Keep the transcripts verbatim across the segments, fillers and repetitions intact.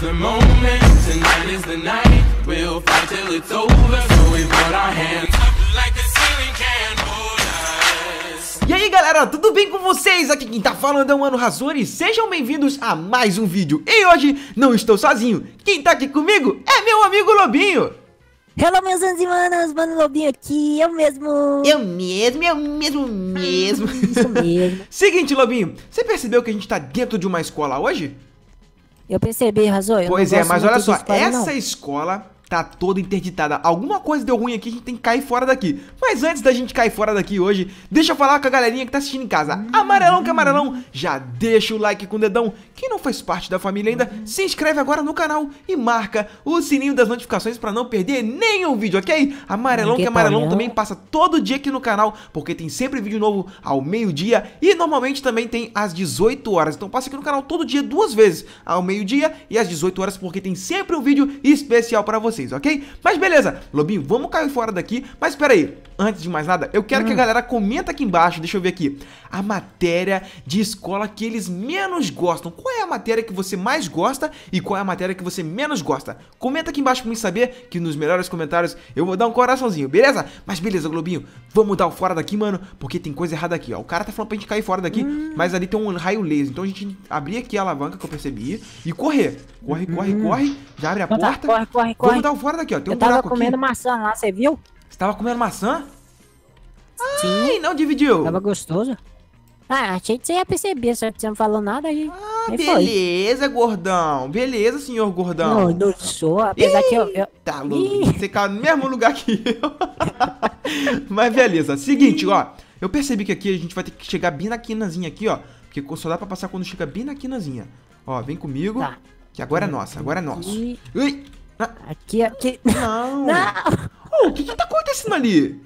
the moment, tonight is the night. We'll fight till it's over, so we put our hands up like the ceiling can hold us. E aí galera, tudo bem com vocês? Aqui quem tá falando é o Mano Razor e sejam bem-vindos a mais um vídeo. E hoje não estou sozinho, quem tá aqui comigo é meu amigo Lobinho. Hello meus manos e manas, Mano Lobinho aqui, eu mesmo. Eu mesmo, eu mesmo, mesmo. Isso mesmo. Seguinte Lobinho, você percebeu que a gente tá dentro de uma escola hoje? Eu percebi, Razor. Pois é, mas olha só, escola, essa não. escola tá toda interditada. Alguma coisa deu ruim aqui, a gente tem que cair fora daqui. Mas antes da gente cair fora daqui hoje, deixa eu falar com a galerinha que tá assistindo em casa. Hum. Amarelão que amarelão, já deixa o like com o dedão. Quem não faz parte da família ainda, hum. se inscreve agora no canal e marca o sininho das notificações pra não perder nenhum vídeo, ok? Amarelão que, que amarelão tá também passa todo dia aqui no canal, porque tem sempre vídeo novo ao meio-dia e normalmente também tem às dezoito horas. Então passa aqui no canal todo dia duas vezes, ao meio-dia e às dezoito horas, porque tem sempre um vídeo especial pra vocês, ok? Mas beleza, Lobinho, vamos cair fora daqui. Mas espera aí, antes de mais nada, eu quero hum. que a galera comenta aqui embaixo, deixa eu ver aqui, a matéria de escola que eles menos gostam. Qual é a matéria que você mais gosta e qual é a matéria que você menos gosta? Comenta aqui embaixo pra mim saber, que nos melhores comentários eu vou dar um coraçãozinho, beleza? Mas beleza, Globinho, vamos dar o fora daqui, mano, porque tem coisa errada aqui, ó. O cara tá falando pra gente cair fora daqui, hum. mas ali tem um raio laser, então a gente abrir aqui a alavanca que eu percebi e correr. Corre, hum. corre, corre, já abre a Conta, porta. Corre, corre, corre. Vamos dar o fora daqui, ó. Tem um buraco aqui. Eu tava comendo maçã lá, você viu? Você tava comendo maçã? Ai, sim, não dividiu. Tava gostoso. Ah, achei que você ia perceber, só que você não falou nada aí. Ah, beleza, foi. Gordão. Beleza, senhor Gordão. Não, não sou, apesar Ih, que eu... eu... Tá louco, você caiu no mesmo lugar que eu. Mas beleza, seguinte, ó. Eu percebi que aqui a gente vai ter que chegar bem na quinazinha aqui, ó. Porque só dá pra passar quando chega bem na quinazinha. Ó, vem comigo. Tá. Que agora é nossa, agora é nosso. Aqui, Ui. Ah. aqui... aqui. Não. Não. O que que tá acontecendo ali?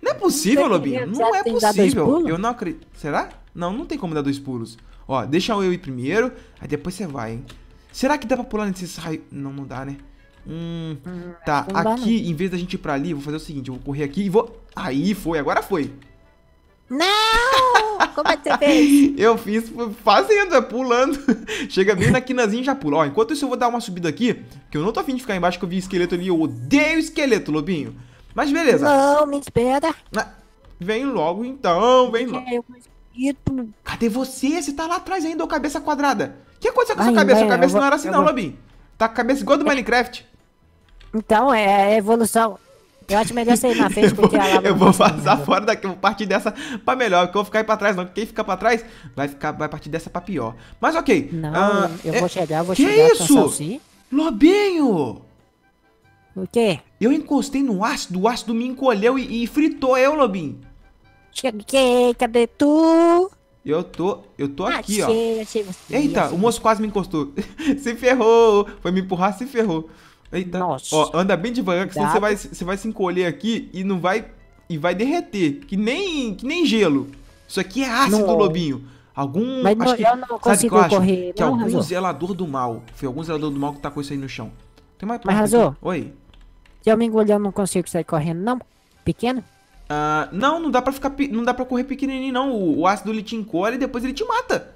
Não é possível, Lobinho. Não é possível. Eu não acredito. Será? Não, não tem como dar dois pulos. Ó, deixa eu ir primeiro, aí depois você vai, hein? Será que dá pra pular nesse raio? Não, não dá, né? Hum. Tá, aqui, em vez da gente ir pra ali, eu vou fazer o seguinte: eu vou correr aqui e vou. Aí foi, agora foi. Não! Como é que você fez? Eu fiz fazendo, pulando. Chega bem na quinazinha e já pula. Ó, enquanto isso eu vou dar uma subida aqui, que eu não tô afim de ficar embaixo, que eu vi esqueleto ali. Eu odeio esqueleto, Lobinho. Mas beleza. Não, me espera. Vem logo então, vem logo. Cadê você? Você tá lá atrás ainda, ô cabeça quadrada. O que aconteceu com sua cabeça? Sua cabeça não era assim não, Lobinho. Tá com a cabeça igual do Minecraft. Então, é evolução. Eu acho melhor sair na frente porque ela... Eu vou passar fora daqui, eu vou partir dessa pra melhor, porque eu vou ficar aí pra trás não. Quem ficar pra trás vai, ficar, vai partir dessa pra pior. Mas ok. Não, ah, eu é... vou chegar, eu vou que chegar. Que isso? Lobinho! O quê? Eu encostei no ácido, o ácido me encolheu e, e fritou eu, Lobinho. Cheguei, cadê tu? Eu tô, eu tô aqui, achei, ó. Achei você, Eita, achei. O moço quase me encostou. Se ferrou, foi me empurrar, se ferrou. Eita, Nossa. Ó, anda bem devagar, que senão você vai, você vai se encolher aqui e não vai, e vai derreter, que nem, que nem gelo. Isso aqui é ácido, não. Lobinho. Algum, Mas acho não, que, eu não consigo sabe que eu correr. Acho? Que não, algum razão. zelador do mal, foi algum zelador do mal que tacou isso aí no chão. Tem mais Mas, Razor, Oi. Se eu me engolir, eu não consigo sair correndo, não? Pequeno? Ah, não, não dá pra ficar, não dá pra correr pequenininho, não. O, o ácido, ele te encolhe e depois ele te mata.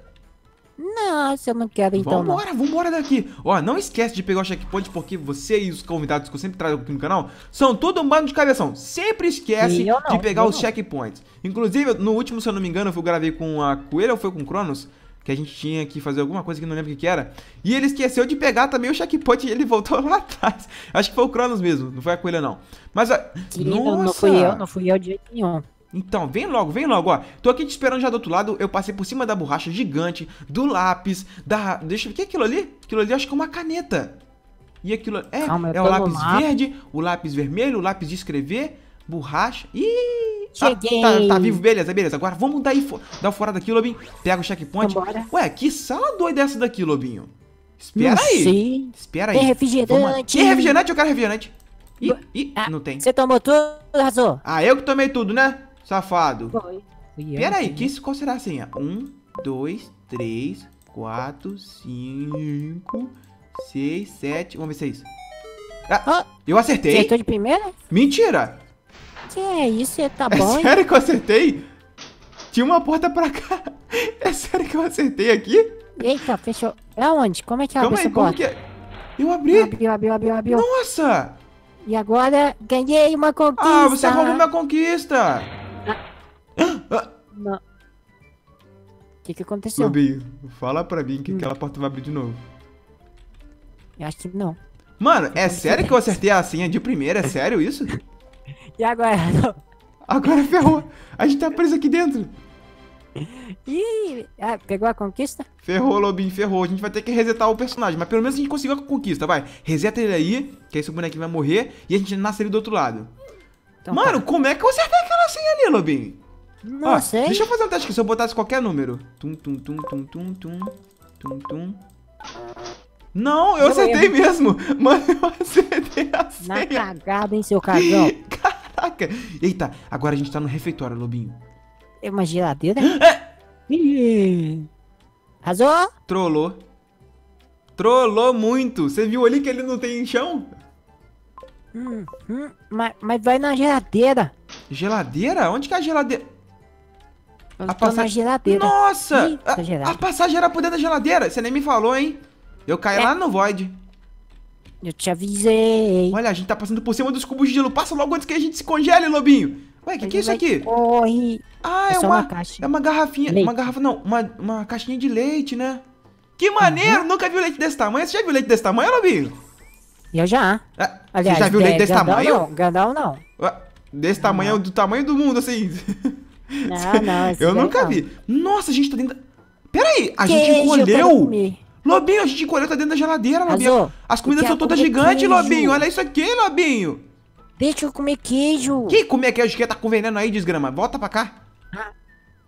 Nossa, eu não quero então, Vambora, não. vambora daqui. Ó, não esquece de pegar o checkpoint, porque você e os convidados que eu sempre trago aqui no canal são todo um bando de cabeção. Sempre esquece não, de pegar os não. checkpoints. Inclusive, no último, se eu não me engano, eu gravei com a Coelha ou foi com o Cronos? Que a gente tinha que fazer alguma coisa que não lembro o que, que era. E ele esqueceu de pegar também o checkpoint e ele voltou lá atrás. Acho que foi o Cronos mesmo, não foi a Coelha não. Mas a... Querido, Nossa. não fui eu, não fui eu de jeito nenhum. Então, vem logo, vem logo, ó. Tô aqui te esperando já do outro lado. Eu passei por cima da borracha gigante, do lápis, da... Deixa eu ver, o que é aquilo ali? Aquilo ali acho que é uma caneta. E aquilo... É, Calma, é o lápis lá. verde, o lápis vermelho, o lápis de escrever, borracha... Ih! Cheguei. Ah, tá, tá vivo, beleza, beleza. Agora vamos dar, dar fora daqui, Lobinho. Pega o checkpoint. Vambora. Ué, que sala doida é essa daqui, Lobinho? Espera não aí. Sei. Espera aí. Tem refrigerante. Tem refrigerante? Eu quero refrigerante. Ih, ih ah, não tem. Você tomou tudo, Razor? Ah, eu que tomei tudo, né? Safado. Foi. Espera aí, que isso, qual será a senha? Um, dois, três, quatro, cinco, seis, sete. Vamos ver se é isso. Ah, oh, eu acertei. Acertou de primeira? Mentira. Que é isso? Tá bom? É sério que eu acertei? Tinha uma porta pra cá. É sério que eu acertei aqui? Eita, fechou. É onde? Como é que abre essa porta? Como que é? Eu abri. Abriu, abriu, abriu, abriu. Nossa! E agora ganhei uma conquista. Ah, você roubou minha conquista. Ah. Não. O que que aconteceu? Lobinho, fala pra mim que hum. aquela porta vai abrir de novo. Eu acho que não. Mano, é sério que eu acertei a senha de primeira? É sério isso? E agora? Não. Agora ferrou. A gente tá preso aqui dentro. Ih, ah, pegou a conquista? Ferrou, Lobinho, ferrou. A gente vai ter que resetar o personagem, mas pelo menos a gente conseguiu a conquista, vai. Reseta ele aí, que aí esse bonequinho vai morrer e a gente nasce ele do outro lado. Então, mano, tá. Como é que eu acertei aquela senha ali, Lobinho? Não ó, sei. Deixa eu fazer um teste aqui, se eu botasse qualquer número. Tum, tum, tum, tum, tum, tum, tum, tum. Não, eu não, acertei eu... mesmo. Mano, eu acertei a senha. Na cagada, hein, seu cagão. Caraca. Eita, agora a gente tá no refeitório, Lobinho. É uma geladeira? Arrasou? Trollou. Trollou muito. Você viu ali que ele não tem chão? Hum, hum, mas, mas vai na geladeira. Geladeira? Onde que é a geladeira? Eu a passagem... na geladeira. Nossa! Ih, a, gelada. A passagem era por dentro da geladeira. Você nem me falou, hein? Eu caí é. lá no Void. Eu te avisei. Olha, a gente tá passando por cima dos cubos de gelo. Passa logo antes que a gente se congele, Lobinho. Ué, o que, que é isso aqui? Corre. Ah, é, é uma, uma caixa. É uma garrafinha. Leite. Uma garrafa, não. Uma, uma caixinha de leite, né? Que maneiro! Uhum. Nunca vi leite desse tamanho. Você já viu leite desse tamanho, Lobinho? Eu já. Ah, aliás, você já viu é, leite desse grandão tamanho? Não, grandão não. Ué, desse não. tamanho, do tamanho do mundo, assim. Não, não. Esse eu nunca não. vi. Nossa, a gente tá dentro da... Peraí, a gente encolheu? Lobinho, a gente encolheu, tá dentro da geladeira, Lobinho. Azul, as comidas são todas gigantes, Lobinho. Olha isso aqui, Lobinho. Deixa eu comer queijo. Que comer queijo que tá com veneno aí, desgrama? Volta pra cá. Ah,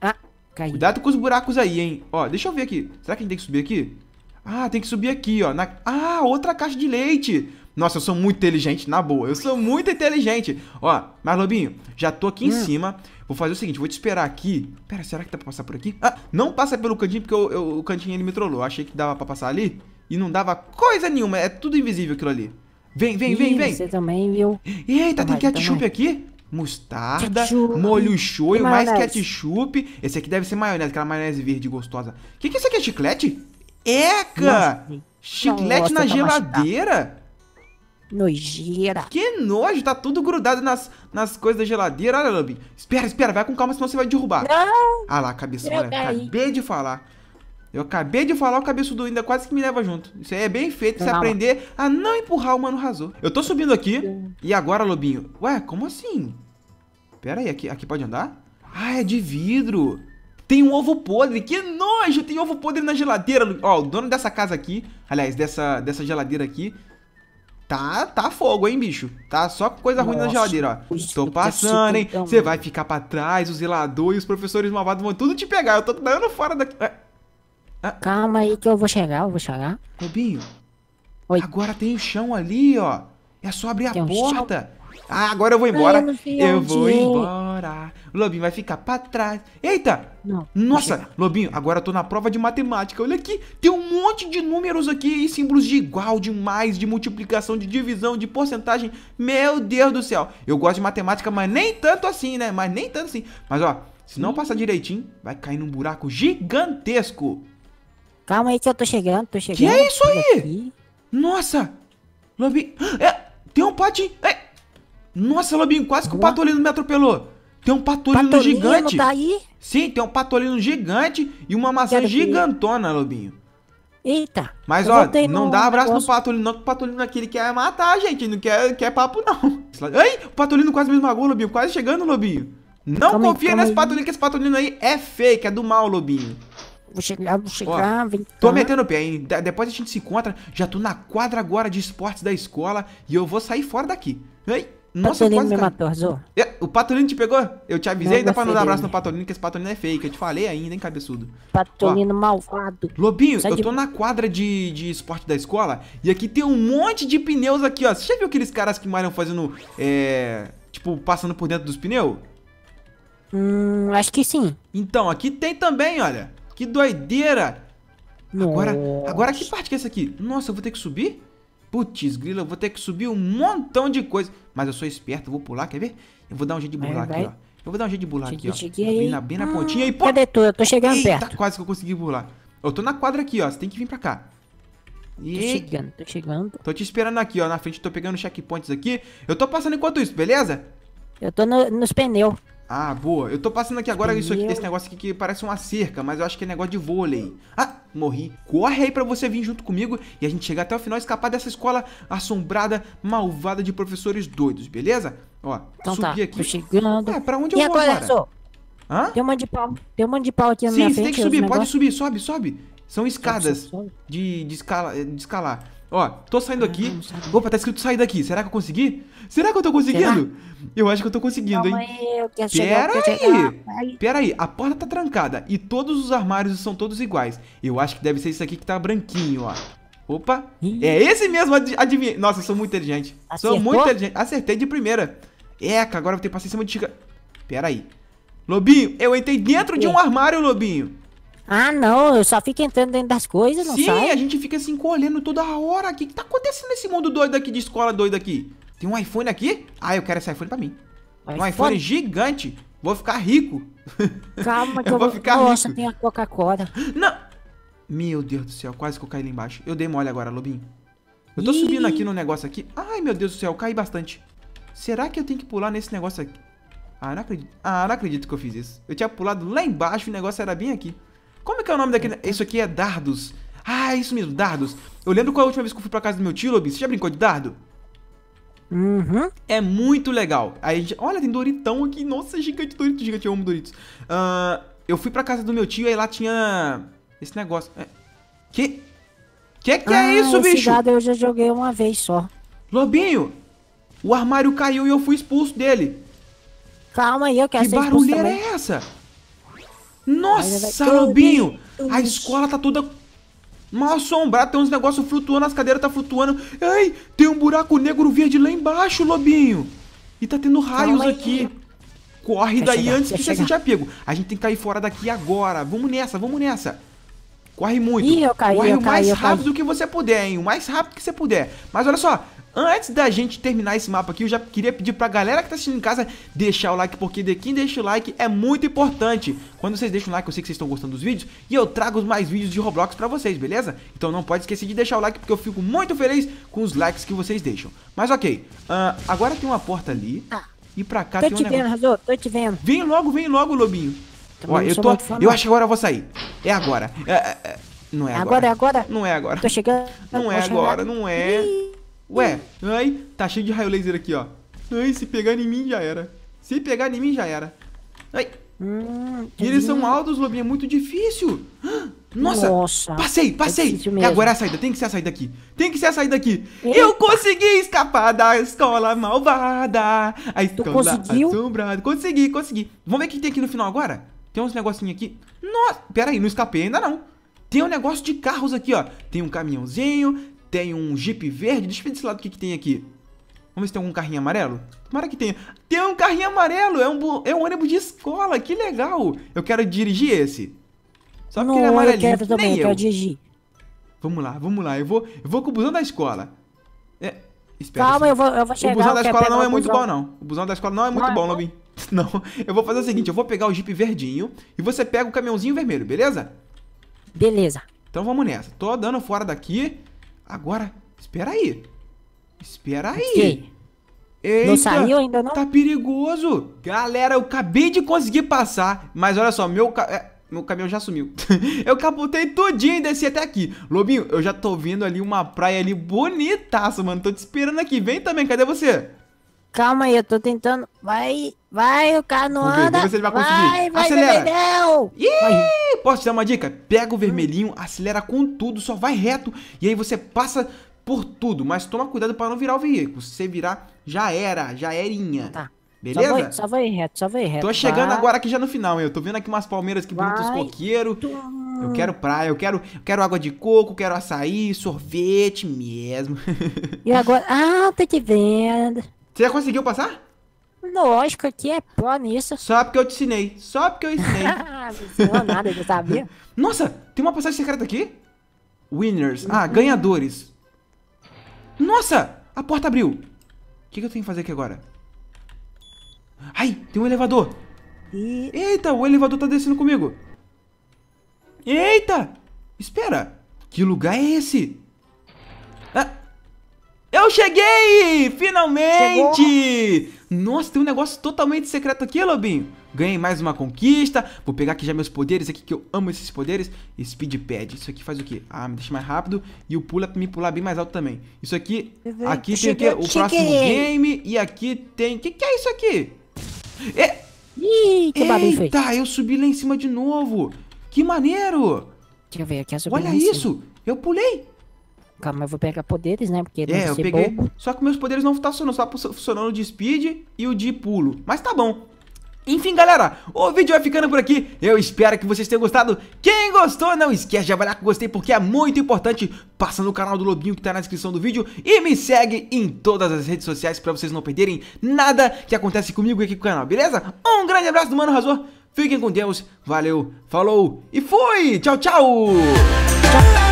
ah, caiu. Cuidado com os buracos aí, hein. Ó, deixa eu ver aqui. Será que a gente tem que subir aqui? Ah, tem que subir aqui, ó. Na... Ah, outra caixa de leite. Nossa, eu sou muito inteligente, na boa. Eu sou muito inteligente. Ó, mas, Lobinho, já tô aqui hum. em cima. Vou fazer o seguinte, vou te esperar aqui. Pera, será que dá pra passar por aqui? Ah, não passa pelo cantinho, porque eu, eu, o cantinho ele me trollou. Achei que dava pra passar ali e não dava coisa nenhuma. É tudo invisível aquilo ali. Vem, vem, Ih, vem, vem. Você também viu. Eita, tem ketchup aqui. Mostarda, ketchup. Molho shoyu, mais ketchup. Esse aqui deve ser maionese, aquela maionese verde gostosa. O que, que isso aqui é chiclete? Eca! Nossa, chiclete na geladeira? Nojeira. Que nojo, tá tudo grudado nas, nas coisas da geladeira. Olha, Lobinho. Espera, espera, vai com calma, senão você vai derrubar. Não. Ah lá, cabeça. Olha, acabei de falar. Eu acabei de falar, o cabeçudo ainda quase que me leva junto. Isso aí é bem feito, você aprender a não empurrar o Mano Razor. Eu tô subindo aqui. E agora, Lobinho? Ué, como assim? Pera aí, aqui, aqui pode andar? Ah, é de vidro. Tem um ovo podre, que nojo, tem ovo podre na geladeira. Ó, o dono dessa casa aqui, aliás, dessa, dessa geladeira aqui, tá, tá fogo, hein, bicho? Tá só coisa Nossa, ruim na geladeira, ó. Tô passando, hein? Você vai ficar pra trás, o zelador e os professores malvados vão tudo te pegar. Eu tô dando fora daqui. Ah. Calma aí que eu vou chegar, eu vou chegar. Lobinho, Oi. agora tem o chão ali, ó. É só abrir tem a um porta. Chão. Ah, agora eu vou embora. Ai, eu eu vou embora. O Lobinho vai ficar pra trás. Eita! Não, Nossa, Lobinho, agora eu tô na prova de matemática. Olha aqui, tem um monte de números aqui e símbolos de igual, de mais, de multiplicação, de divisão, de porcentagem. Meu Deus do céu. Eu gosto de matemática, mas nem tanto assim, né? Mas nem tanto assim. Mas, ó, se não passar direitinho, vai cair num buraco gigantesco. Calma aí que eu tô chegando, tô chegando. Que é isso aí? Aqui. Nossa, Lobinho. É, tem um patinho. É. Nossa, Lobinho, quase que Boa. o Patolino me atropelou. Tem um Patolino, Patolino gigante. Tá aí? Sim, tem um Patolino gigante e uma maçã Quero gigantona, ver. Lobinho. Eita. Mas, ó, não no... dá abraço no Patolino, não, que o Patolino aqui ele quer matar a gente, não quer, quer papo, não. Ai, o Patolino quase me esmagou, Lobinho, quase chegando, Lobinho. Não calma, confia calma nesse aí. Patolino, que esse Patolino aí é fake, é do mal, Lobinho. Vou chegar, vou chegar, Ó, vem cá. Tô metendo o pé, hein? De depois a gente se encontra. Já tô na quadra agora de esportes da escola e eu vou sair fora daqui. Ei, nossa, Patolino me matou, Azul. O Patolino te pegou? Eu te avisei, não ainda pra não dar abraço no Patolino, que esse Patolino é fake. Eu te falei ainda, hein, cabeçudo? Patolino Ó. malvado. Lobinho, Sai eu de... tô na quadra de, de esporte da escola e aqui tem um monte de pneus aqui, ó. Você já viu aqueles caras que malham fazendo, é... tipo, passando por dentro dos pneus? Hum, acho que sim. Então, aqui tem também, olha. Que doideira! Agora, agora que parte que é essa aqui? Nossa, eu vou ter que subir? Putz, grila, eu vou ter que subir um montão de coisa. Mas eu sou esperto, eu vou pular, quer ver? Eu vou dar um jeito de burlar aqui, vai. ó. Eu vou dar um jeito de burlar cheguei, aqui, cheguei ó. Cheguei bem na, bem na pontinha hum, e pô... Cadê tu? Eu tô chegando Eita, perto. Quase que eu consegui burlar. Eu tô na quadra aqui, ó. Você tem que vir pra cá. E... Tô chegando, tô chegando. Tô te esperando aqui, ó, na frente. Tô pegando checkpoints aqui. Eu tô passando enquanto isso, beleza? Eu tô no, nos pneus. Ah, boa. Eu tô passando aqui agora isso aqui, esse negócio aqui que parece uma cerca, mas eu acho que é negócio de vôlei. Ah, morri. Corre aí pra você vir junto comigo e a gente chegar até o final e escapar dessa escola assombrada, malvada de professores doidos, beleza? Ó, então subi tá, aqui. Tô chegando. Ah, pra onde eu e vou agora? agora? Hã? Tem um monte de pau. Tem um monte de pau aqui na Sim, minha frente. Sim, você tem que subir. Pode negócios... subir. Sobe, sobe. São escadas sobe, sobe. De, de, escala, de escalar. Ó, tô saindo aqui. Opa, tá escrito sair daqui. Será que eu consegui? Será que eu tô conseguindo? Será? Eu acho que eu tô conseguindo, hein? Eu quero chegar, Pera eu quero aí. Pera aí. A porta tá trancada e todos os armários são todos iguais. Eu acho que deve ser isso aqui que tá branquinho, ó. Opa. Ih. É esse mesmo. Adivinha. Nossa, eu sou muito inteligente. Acertou? Sou muito inteligente. Acertei de primeira. Eca, agora eu vou ter que passar em cima de chica. Pera aí. Lobinho, eu entrei dentro de um armário, Lobinho. Ah, não, eu só fico entrando dentro das coisas, não Sim, sai? Sim, a gente fica se encolhendo toda hora. O que, que tá acontecendo nesse mundo doido aqui, de escola doida aqui? Tem um iPhone aqui? Ah, eu quero esse iPhone pra mim. iPhone? Um iPhone gigante. Vou ficar rico. Calma que eu, eu vou ficar Nossa, rico. Tem a Coca-Cola. Não. Meu Deus do céu, quase que eu caí lá embaixo. Eu dei mole agora, Lobinho. Eu tô Ih. subindo aqui no negócio aqui. Ai, meu Deus do céu, eu caí bastante. Será que eu tenho que pular nesse negócio aqui? Ah, não acredito. Ah, não acredito que eu fiz isso. Eu tinha pulado lá embaixo e o negócio era bem aqui. Como é que é o nome daquele... Isso aqui é dardos. Ah, isso mesmo, dardos. Eu lembro qual é a última vez que eu fui pra casa do meu tio, Lobinho. Você já brincou de dardo? Uhum. É muito legal. Aí a gente... Olha, tem Doritão aqui. Nossa, gigante, Doritos, gigante. Eu amo Doritos. Uh, eu fui pra casa do meu tio e lá tinha... Esse negócio. Que... Que que ah, é isso, esse bicho? Dado eu já joguei uma vez só. Lobinho, o armário caiu e eu fui expulso dele. Calma aí, eu quero que ser expulso. Que barulheira é essa? Nossa, Lobinho, a escola tá toda mal assombrada, tem uns negócios flutuando, as cadeiras tá flutuando. Ai, tem um buraco negro verde lá embaixo, Lobinho. E tá tendo raios Calma aqui. Aí. Corre vai daí chegar, antes que você seja pego. A gente tem que cair fora daqui agora. Vamos nessa, vamos nessa. Corre muito. Ih, eu caí, Corre eu o mais caí, eu rápido caí. que você puder, hein? O mais rápido que você puder. Mas olha só, antes da gente terminar esse mapa aqui, eu já queria pedir pra galera que tá assistindo em casa deixar o like, porque de quem deixa o like é muito importante. Quando vocês deixam o like, eu sei que vocês estão gostando dos vídeos e eu trago mais vídeos de Roblox pra vocês, beleza? Então não pode esquecer de deixar o like, porque eu fico muito feliz com os likes que vocês deixam. Mas ok, uh, agora tem uma porta ali ah, e pra cá tem um negócio. Tô te vendo, Razor, tô te vendo. Vem logo, vem logo, Lobinho. Ó, eu, tô... eu acho que agora eu vou sair. É agora. É, é... Não é agora. Agora é agora? Não é agora. Tô chegando. Não é agora, não é... Ué, ai, tá cheio de raio laser aqui, ó. Ai, se pegar em mim já era. Se pegar em mim já era. Ai. Hum, e eles são altos, Lobinho, é muito difícil. Nossa, Nossa passei, passei. É, é agora a saída, tem que ser a saída aqui. Tem que ser a saída aqui. Eita. Eu consegui escapar da escola malvada. A escola assombrada. Consegui, consegui. Vamos ver o que tem aqui no final agora? Tem uns negocinhos aqui. Nossa, pera aí, não escapei ainda não. Tem um negócio de carros aqui, ó. Tem um caminhãozinho... Tem um Jeep verde. Deixa eu ver desse lado o que, que tem aqui. Vamos ver se tem algum carrinho amarelo. Tomara que tenha. Tem um carrinho amarelo. É um, é um ônibus de escola. Que legal. Eu quero dirigir esse. Só porque Não, ele é amarelinho. Eu quero também. Nem eu quero dirigir. Vamos lá, vamos lá. Eu vou, eu vou com o busão da escola. É, espera. Calma, assim. eu, vou, eu vou chegar. O busão da escola não é muito bom, não. O busão da escola não é muito não, bom, Lobinho. Não. Eu vou fazer o seguinte. Eu vou pegar o Jeep verdinho e você pega o caminhãozinho vermelho, beleza? Beleza. Então vamos nessa. Tô dando fora daqui. Agora, espera aí. Espera aí. Eita, não saiu ainda não? Tá perigoso. Galera, eu acabei de conseguir passar. Mas olha só, meu, ca... meu caminhão já sumiu. Eu capotei tudinho e desci até aqui. Lobinho, eu já tô vendo ali uma praia ali bonitaça, mano. Tô te esperando aqui. Vem também, cadê você? Calma aí, eu tô tentando. Vai, vai, o cara não anda. Vamos ver se ele vai conseguir. Vai, vai, vermelhão. Ih, posso te dar uma dica? Pega o vermelhinho, acelera com tudo, só vai reto. E aí você passa por tudo. Mas toma cuidado pra não virar o veículo. Se você virar, já era, já erinha. Tá. Beleza? Só vai, só vai reto, só vai reto. Tô chegando vai. agora aqui já no final, hein? Eu tô vendo aqui umas palmeiras que bonitos coqueiros. Eu quero praia, eu quero, eu quero água de coco, quero açaí, sorvete mesmo. E agora? Ah, tô te vendo. Você já conseguiu passar? Lógico que é pó nisso. Só porque eu te ensinei. Só porque eu ensinei. Não ensinou nada, eu sabia. Nossa, tem uma passagem secreta aqui? Winners. Ah, ganhadores. Nossa, a porta abriu. O que, que eu tenho que fazer aqui agora? Ai, tem um elevador. E... Eita, o elevador tá descendo comigo. Eita, espera. Que lugar é esse? Eu cheguei! Finalmente! Chegou. Nossa, tem um negócio totalmente secreto aqui, Lobinho. Ganhei mais uma conquista. Vou pegar aqui já meus poderes aqui, que eu amo esses poderes. Speed pad. Isso aqui faz o quê? Ah, me deixa mais rápido. E o pula pra me pular bem mais alto também. Isso aqui... Uhum. Aqui cheguei, tem o quê? O cheguei. próximo game. E aqui tem... O que, que é isso aqui? É... Ih, que barulho foi. Eita, eu subi lá em cima de novo. Que maneiro. Deixa eu ver aqui. Olha isso. Eu pulei. Calma, eu vou pegar poderes, né? Porque é, eu peguei. Bobo. Só que meus poderes não estão funcionando. Só funcionando o de speed e o de pulo. Mas tá bom. Enfim, galera, o vídeo vai ficando por aqui. Eu espero que vocês tenham gostado. Quem gostou, não esquece de avaliar com gostei, porque é muito importante. Passa no canal do Lobinho que tá na descrição do vídeo e me segue em todas as redes sociais pra vocês não perderem nada que acontece comigo e aqui com o canal, beleza? Um grande abraço do Mano Razor. Fiquem com Deus. Valeu, falou e fui! Tchau, tchau! Tchau!